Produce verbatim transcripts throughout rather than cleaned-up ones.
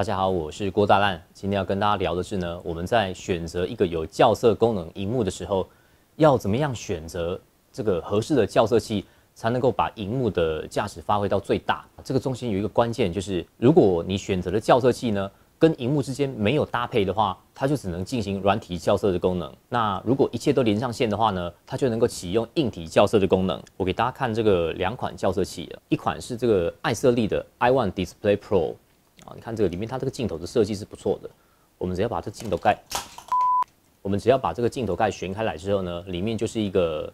大家好，我是郭大烂。今天要跟大家聊的是呢，我们在选择一个有校色功能萤幕的时候，要怎么样选择这个合适的校色器，才能够把萤幕的价值发挥到最大。这个中心有一个关键，就是如果你选择的校色器呢，跟萤幕之间没有搭配的话，它就只能进行软体校色的功能。那如果一切都连上线的话呢，它就能够启用硬体校色的功能。我给大家看这个两款校色器，一款是这个爱色丽的i one Display Pro。 啊，你看这个里面，它这个镜头的设计是不错的。我们只要把这镜头盖，我们只要把这个镜头盖旋开来之后呢，里面就是一个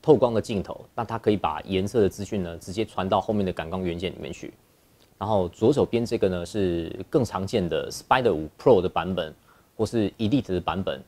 透光的镜头，那它可以把颜色的资讯呢直接传到后面的感光元件里面去。然后左手边这个呢是更常见的 Spyder five Pro 的版本，或是 Elite 的版本。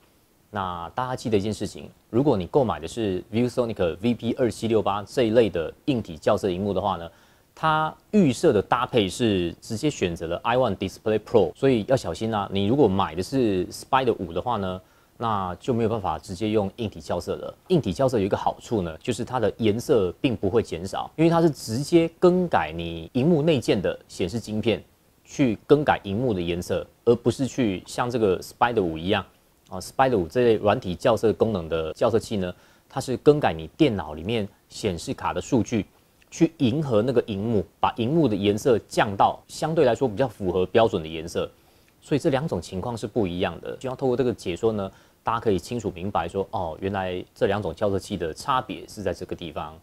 那大家记得一件事情，如果你购买的是 ViewSonic V P 二七六八这一类的硬体校色萤幕的话呢， 它预设的搭配是直接选择了i one Display Pro， 所以要小心啊！你如果买的是 Spyder five的话呢，那就没有办法直接用硬体校色了。硬体校色有一个好处呢，就是它的颜色并不会减少，因为它是直接更改你荧幕内建的显示晶片去更改荧幕的颜色，而不是去像这个 Spyder five一样啊。Spyder five这类软体校色功能的校色器呢，它是更改你电脑里面显示卡的数据， 去迎合那个萤幕，把萤幕的颜色降到相对来说比较符合标准的颜色，所以这两种情况是不一样的。希望透过这个解说呢，大家可以清楚明白说，哦，原来这两种校色器的差别是在这个地方。